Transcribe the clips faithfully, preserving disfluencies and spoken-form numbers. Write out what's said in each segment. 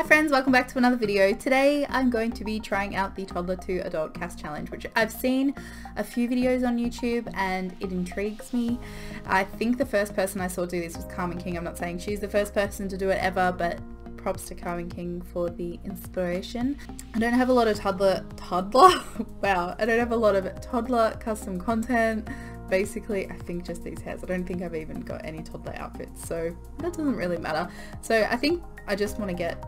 Hi friends, welcome back to another video. Today I'm going to be trying out the toddler to adult cast challenge, which I've seen a few videos on YouTube and it intrigues me. I think the first person I saw do this was Carmen King. I'm not saying she's the first person to do it ever, but props to Carmen King for the inspiration. I don't have a lot of toddler toddler wow I don't have a lot of toddler custom content. Basically, I think just these hairs. I don't think I've even got any toddler outfits, so that doesn't really matter. So I think I just want to get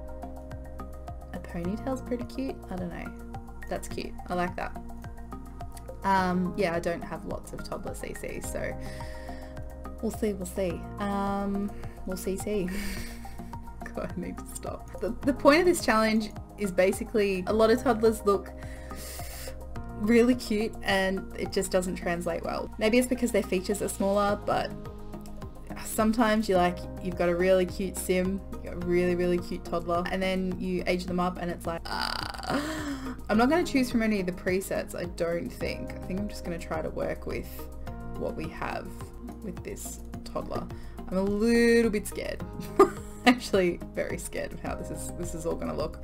a ponytail's pretty cute. I don't know. That's cute. I like that. Um, yeah, I don't have lots of toddler C C, so we'll see, we'll see. Um, we'll C C. God, I need to stop. The, the point of this challenge is basically a lot of toddlers look really cute and it just doesn't translate well. Maybe it's because their features are smaller, but sometimes you like you've got a really cute sim, you've got a really really cute toddler, and then you age them up and it's like uh, I'm not going to choose from any of the presets. I don't think I think I'm just going to try to work with what we have with this toddler. I'm a little bit scared. Actually very scared of how this is this is all going to look.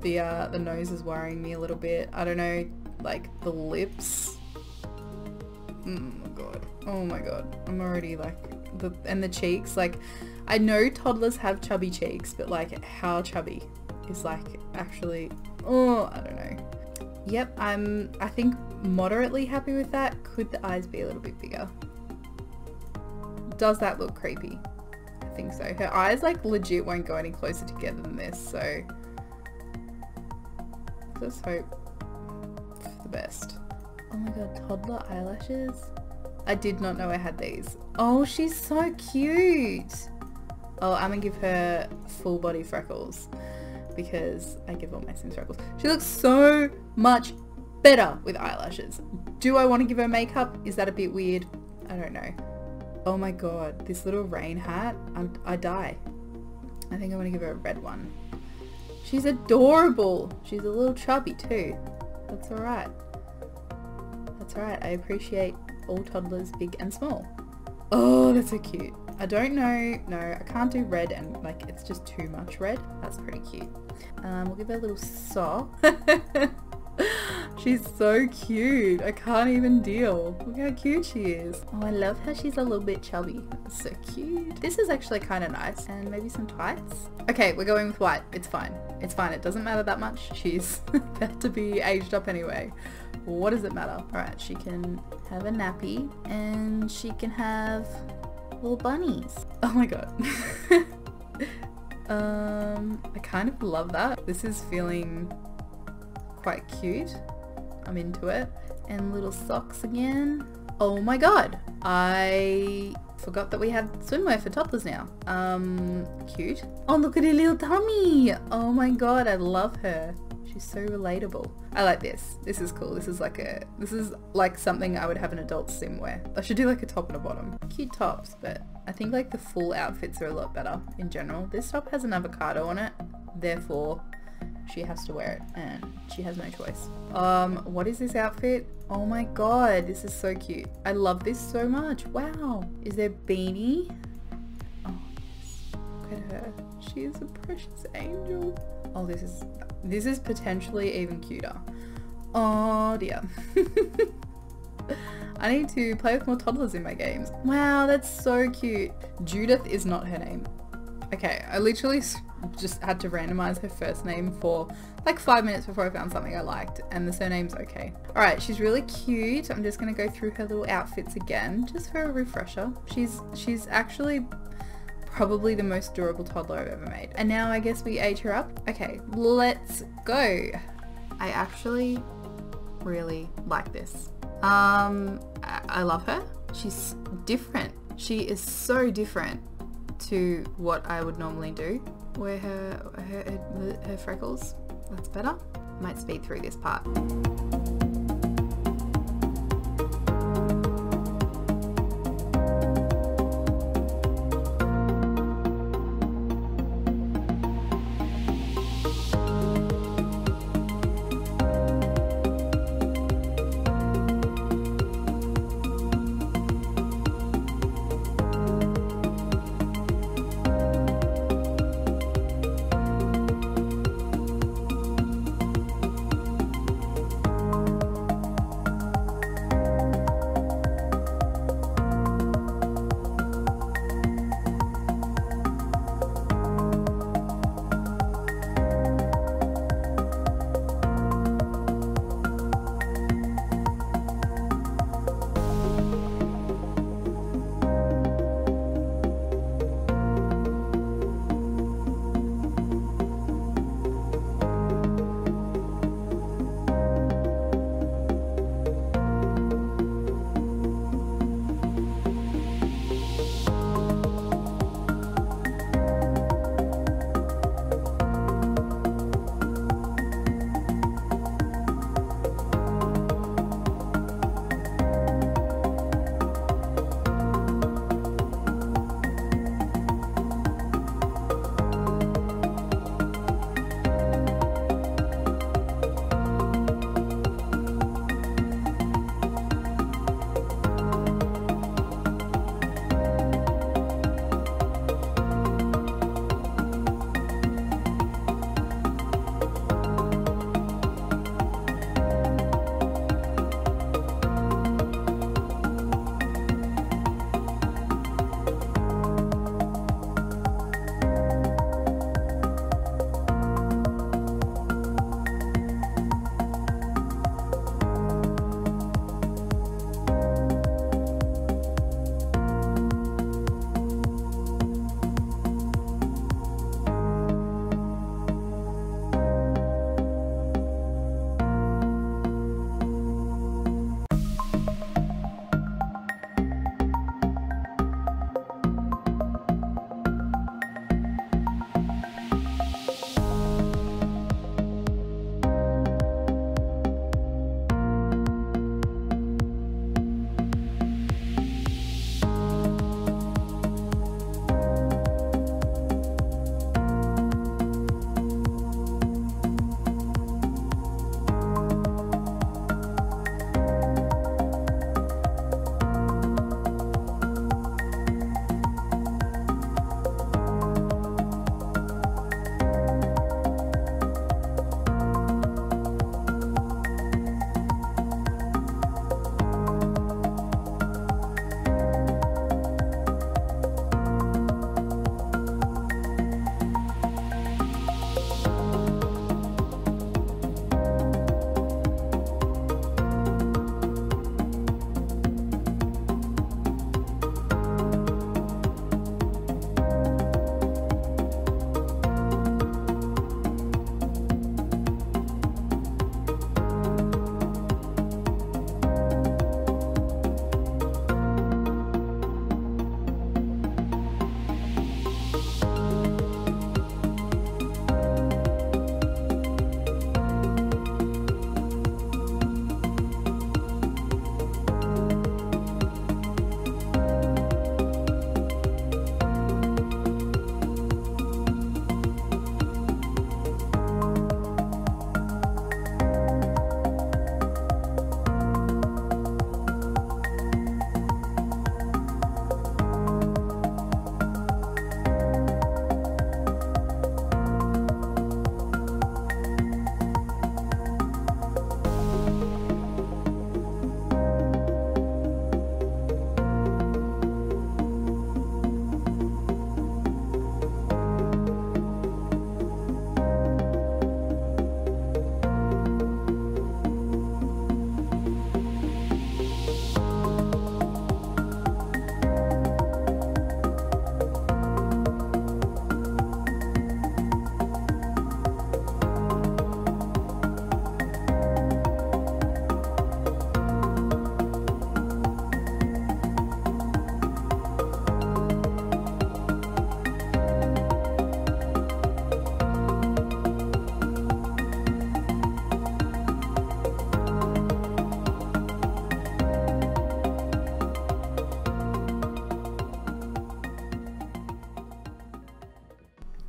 The uh the nose is worrying me a little bit. I don't know, like the lips. Oh my god. Oh my god. I'm already like the and the cheeks. Like, I know toddlers have chubby cheeks, but like how chubby is like actually, oh, I don't know. Yep, I'm I think moderately happy with that. Could the eyes be a little bit bigger? Does that look creepy? I think so. Her eyes like legit won't go any closer together than this, so just hope the best. Oh my god, toddler eyelashes. I did not know I had these. Oh, she's so cute. Oh, I'm gonna give her full body freckles because I give all my sims freckles. She looks so much better with eyelashes. Do I want to give her makeup? Is that a bit weird? I don't know. Oh my god, this little rain hat. I'm, I die. I think I'm gonna give her a red one. She's adorable. She's a little chubby too. That's alright. That's alright. I appreciate all toddlers, big and small. Oh, that's so cute. I don't know. No, I can't do red and like it's just too much red. That's pretty cute. Um, we'll give her a little sock. She's so cute. I can't even deal. Look how cute she is. Oh, I love how she's a little bit chubby. That's so cute. This is actually kind of nice. And maybe some tights. Okay, we're going with white. It's fine. It's fine. It doesn't matter that much. She's about to be aged up anyway. What does it matter? All right, she can have a nappy and she can have little bunnies. Oh my god. um, I kind of love that. This is feeling quite cute. I'm into it. And little socks again. Oh my god, I forgot that we had swimwear for toddlers now. Um cute. Oh, look at her little tummy. Oh my god, I love her. She's so relatable. I like this. This is cool. This is like a this is like something I would have an adult sim wear. I should do like a top and a bottom. Cute tops, but I think like the full outfits are a lot better in general. This top has an avocado on it, therefore she has to wear it and she has no choice. Um, what is this outfit? Oh my god, this is so cute. I love this so much. Wow. Is there a beanie? Oh yes. Look at her. She is a precious angel. Oh, this is this is potentially even cuter. Oh dear. I need to play with more toddlers in my games. Wow, that's so cute. Judith is not her name. Okay, I literally just had to randomize her first name for like five minutes before I found something I liked, and the surname's okay. Alright, she's really cute. I'm just gonna go through her little outfits again, just for a refresher. She's she's actually probably the most adorable toddler I've ever made. And now I guess we age her up. Okay, let's go. I actually really like this. Um, I, I love her. She's different. She is so different to what I would normally do. Where her, her, her, her freckles, that's better. Might speed through this part.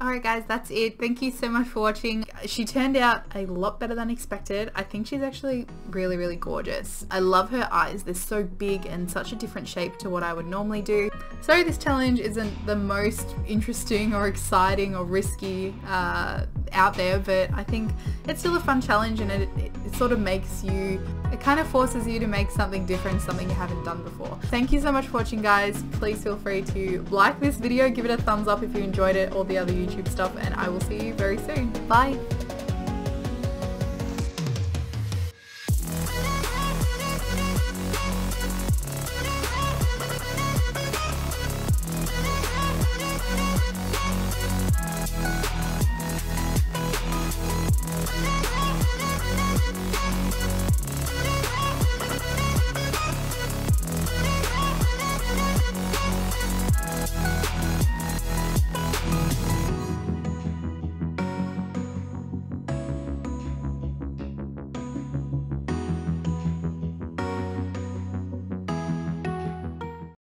Alright guys, that's it. Thank you so much for watching. She turned out a lot better than expected. I think she's actually really, really gorgeous. I love her eyes. They're so big and such a different shape to what I would normally do. Sorry this challenge isn't the most interesting or exciting or risky uh, out there, but I think it's still a fun challenge, and it, it, it sort of makes you, it kind of forces you to make something different, something you haven't done before. Thank you so much for watching guys. Please feel free to like this video, give it a thumbs up if you enjoyed it, all the other YouTube stuff, and I will see you very soon. Bye!